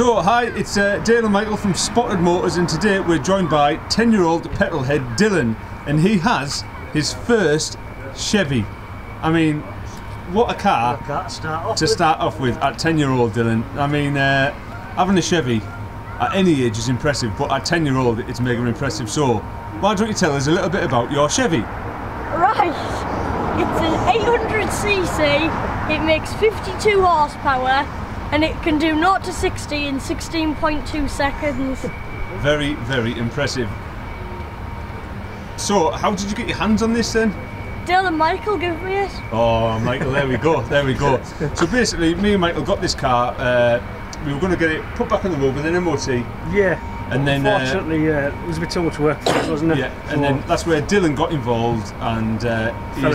So hi, it's Dale and Michael from Spotted Motors, and today we're joined by 10-year-old petrolhead Dylan, and he has his first Chevy. I mean, what a car to start off with at 10-year-old Dylan. I mean, having a Chevy at any age is impressive, but at 10-year-old it's mega impressive. So why don't you tell us a little bit about your Chevy? Right, it's an 800cc, it makes 52 horsepower, and it can do 0 to 60 in 16.2 seconds. Very, very impressive. So, how did you get your hands on this then? Dylan and Michael gave me it. Oh, Michael, there we go, there we go. So basically, me and Michael got this car, we were going to get it put back on the road with an MOT. Yeah, and then, unfortunately, it was a bit too much work for us, wasn't it? Yeah, and then that's where Dylan got involved, and he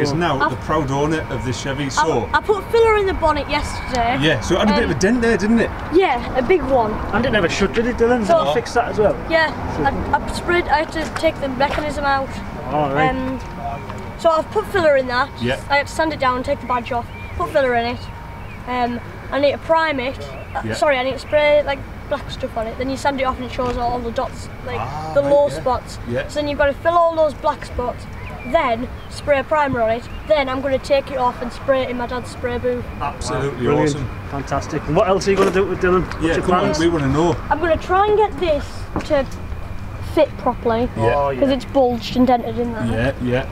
is now the proud owner of this Chevy. So I put filler in the bonnet yesterday. Yeah, so it had a bit of a dent there, didn't it? Yeah, a big one. And it never shut, did it, Dylan? So I fixed that as well. Yeah, so I had to take the mechanism out. All right. So I've put filler in that. Yeah. I had to sand it down, take the badge off, put filler in it. I need to prime it. Sorry, I need to spray like black stuff on it. Then you sand it off and it shows all the dots, like the low spots. Yeah. So then you've got to fill all those black spots, then spray a primer on it. Then I'm going to take it off and spray it in my dad's spray booth. Absolutely awesome, fantastic. And what else are you going to do with Dylan? Yeah, come on, we want to know. I'm going to try and get this to fit properly because it's bulged and dented in there. Yeah, yeah.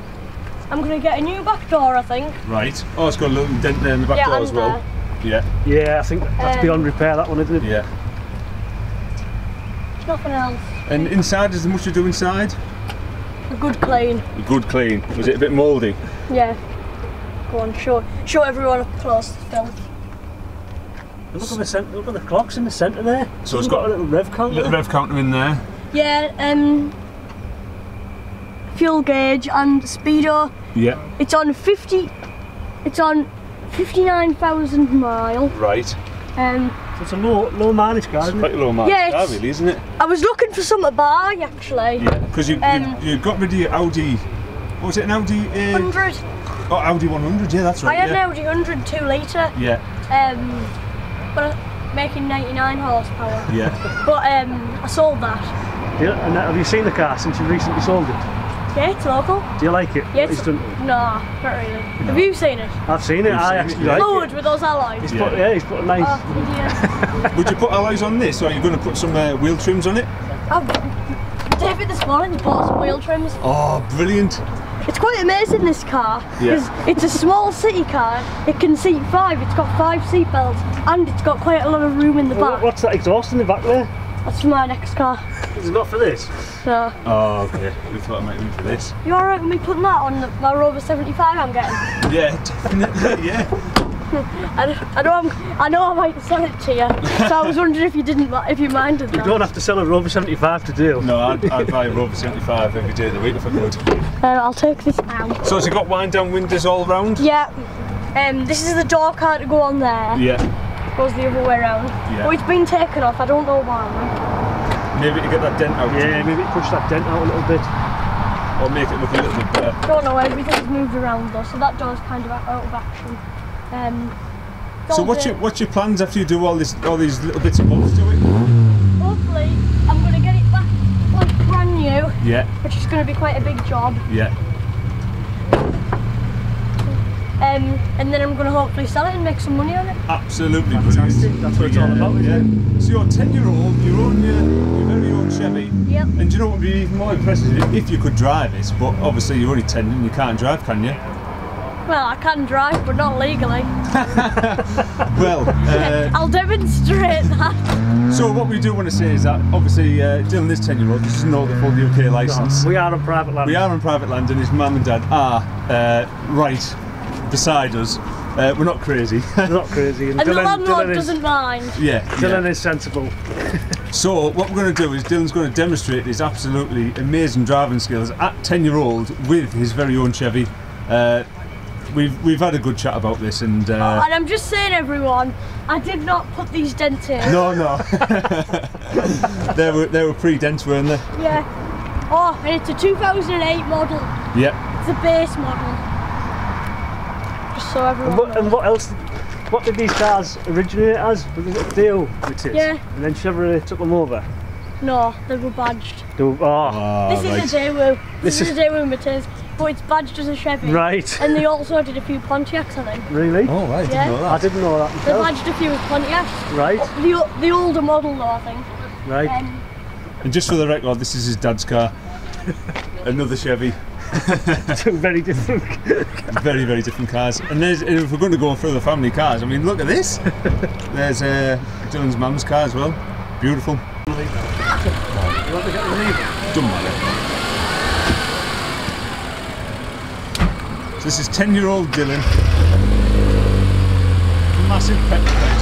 I'm going to get a new back door, I think. Right. Oh, it's got a little dent there in the back door as well. Yeah. Yeah, I think that's beyond repair, that one, isn't it? Yeah. Nothing else. And inside, is there much to do inside? A good clean. A good clean. Was it a bit mouldy? Yeah. Go on, show everyone up close. Look at the clocks in the centre there. So it's got a little rev counter. Little rev counter in there. Yeah. Fuel gauge and speedo. Yeah. It's on 59,000 miles. Right. So it's a low mileage car, isn't it? Quite a low mileage car, really, isn't it? I was looking for some to buy, actually. Yeah, because you got rid of your Audi. What was it, an Audi? 100. Oh, Audi 100, yeah, that's right. I had an Audi 100 2-litre. Yeah. But making 99 horsepower. Yeah. But I sold that. Yeah, and have you seen the car since you recently sold it? Yeah, it's local. Do you like it? Yes. It's nah, not really. No. Have you seen it? I've seen it. I actually like it. Loaded with those alloys. He's put a nice. Would you put alloys on this, or are you going to put some wheel trims on it? David this morning bought some wheel trims. Oh, brilliant! It's quite amazing, this car. Yeah. It's a small city car. It can seat 5. It's got 5 seat belts, and it's got quite a lot of room in the back. What's that exhaust in the back there? That's for my next car. It's not for this? No. Oh, okay. We thought I might be for this. You alright with me putting that on my Rover 75 I'm getting? Yeah, definitely, yeah. I know I might sell it to you, so I was wondering if you minded that. You don't have to sell a Rover 75 to Dale. No, I'd buy a Rover 75 every day of the week if I could. I'll take this out. So has it got wind-down windows all round? Yeah. This is the door card to go on there. Yeah. Goes the other way around. Yeah. Well, it's been taken off, I don't know why. Maybe to get that dent out. Yeah, maybe push that dent out a little bit. Or make it look a little bit better. I don't know, everything's moved around though, so that door's kind of out of action. So what's your plans after you do all these little bits of bolts to it? Hopefully, I'm going to get it back like brand new. Yeah. Which is going to be quite a big job. Yeah. And then I'm going to hopefully sell it and make some money on it. Absolutely brilliant. That's what it's all about, isn't it? So you're 10-year-old, you own your very own Chevy. Yep. And do you know what would be even more impressive? If you could drive it, but obviously you're only 10 and you can't drive, can you? Well, I can drive, but not legally. Well, I'll demonstrate that. So what we do want to say is that, obviously, Dylan is 10-year-old, this doesn't know the full UK licence. We are on private land. We are on private land, and his mum and dad are right beside us. We're not crazy. We're not crazy. And the landlord doesn't mind. Yeah. Dylan is sensible. So what we're going to do is Dylan's going to demonstrate his absolutely amazing driving skills at 10-year-old with his very own Chevy. We've had a good chat about this, and I'm just saying, everyone, I did not put these dents in. No. They were pre-dents, weren't they? Yeah. Oh, and it's a 2008 model. Yep. It's a base model. So and what else What did these cars originate as? Was it Daewoo Matiz? Yeah. And then Chevrolet took them over? No, they were badged. They were, this is a Daewoo. This is a Daewoo Matiz, but it's badged as a Chevy. Right. And they also did a few Pontiacs on them. Really? Oh, right, yeah. I didn't know that. They badged a few with Pontiacs. Right. The older model though, I think. Right. And just for the record, this is his dad's car. Another Chevy. Two very different cars. Very, very different cars. And if we're going to go through the family cars, I mean, look at this. There's Dylan's mum's car as well. Beautiful. Doesn't matter. So this is 10-year-old Dylan. Massive pet plate.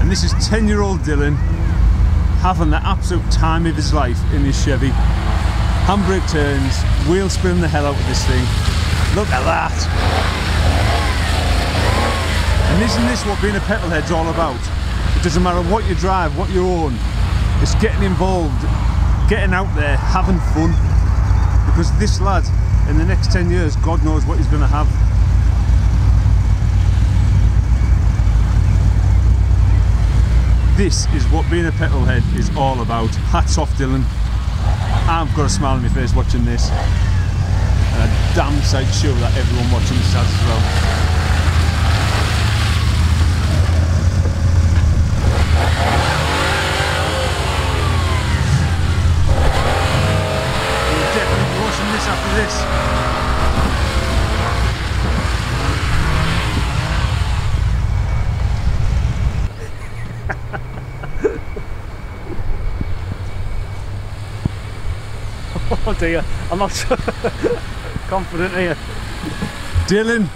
And this is 10-year-old Dylan having the absolute time of his life in his Chevy. Handbrake turns, wheel spin the hell out of this thing. Look at that! And isn't this what being a petrolhead's all about? It doesn't matter what you drive, what you own. It's getting involved, getting out there, having fun. Because this lad, in the next 10 years, God knows what he's going to have. This is what being a petrolhead is all about. Hats off, Dylan. I've got a smile on my face watching this, and a damn sight sure that everyone watching this has as well. We'll definitely be watching this after this. Oh dear, I'm not so confident here. Dylan,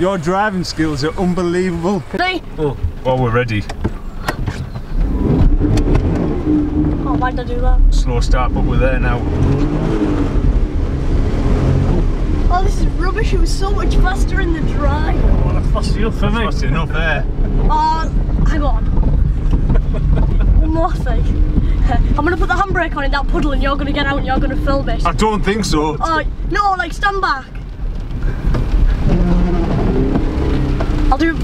your driving skills are unbelievable. Ready? Oh, well, we're ready. Oh, why'd I do that? Slow start, but we're there now. Oh, this is rubbish. It was so much faster in the drive. Oh, that's fast enough for me. Fast enough there. Oh, hang on. One more thing. I'm going to put the handbrake on in that puddle and you're going to get out and you're going to film it. I don't think so. Oh, no, like stand back. I'll do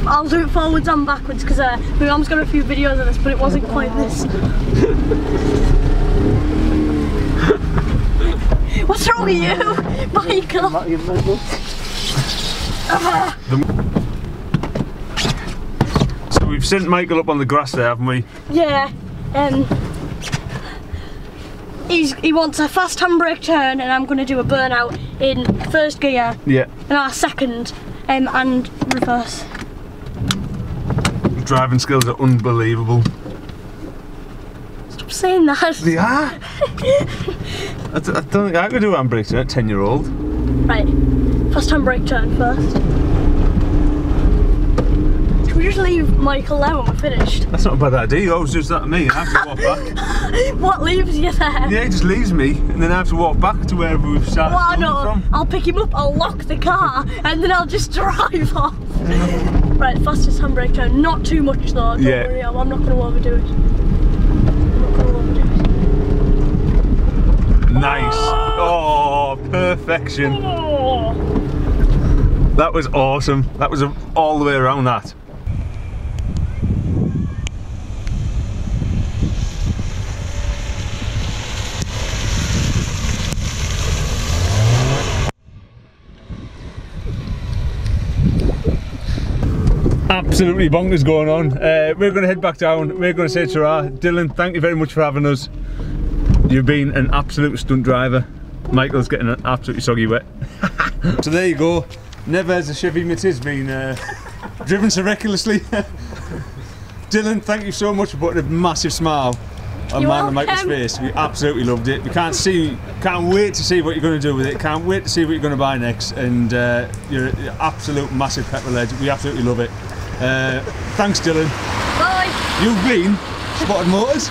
it forwards and backwards because my mum's got a few videos of this, but it wasn't quite this. What's wrong with you? Michael. So we've sent Michael up on the grass there, haven't we? Yeah. He wants a fast handbrake turn, and I'm going to do a burnout in first gear. Yeah. No, second, and reverse. Driving skills are unbelievable. Stop saying that. They are. I don't think I could do a handbrake turn at 10-year-old. Right. Fast handbrake turn first. Should we just leave Michael there when we're finished? That's not a bad idea. He always does that to me, and I have to walk back. What leaves you there? Yeah, he just leaves me, and then I have to walk back to wherever we've started. Well, no, I'll pick him up, I'll lock the car, and then I'll just drive off. Right, fastest handbrake turn. Not too much though, don't worry, I'm not going to overdo it. Nice. Oh, perfection. Oh. That was awesome. That was all the way around that. Absolutely bonkers going on. We're going to head back down, we're going to say ta-ra. Dylan, thank you very much for having us. You've been an absolute stunt driver. Michael's getting absolutely soggy wet. So there you go, never has a Chevy Matiz been driven so recklessly. Dylan, thank you so much for putting a massive smile on mine and Michael's face. We absolutely loved it. We can't wait to see what you're going to do with it, can't wait to see what you're going to buy next, and you're an absolute massive petrolhead. We absolutely love it. Thanks Dylan. Bye. You've been Spotted Motors.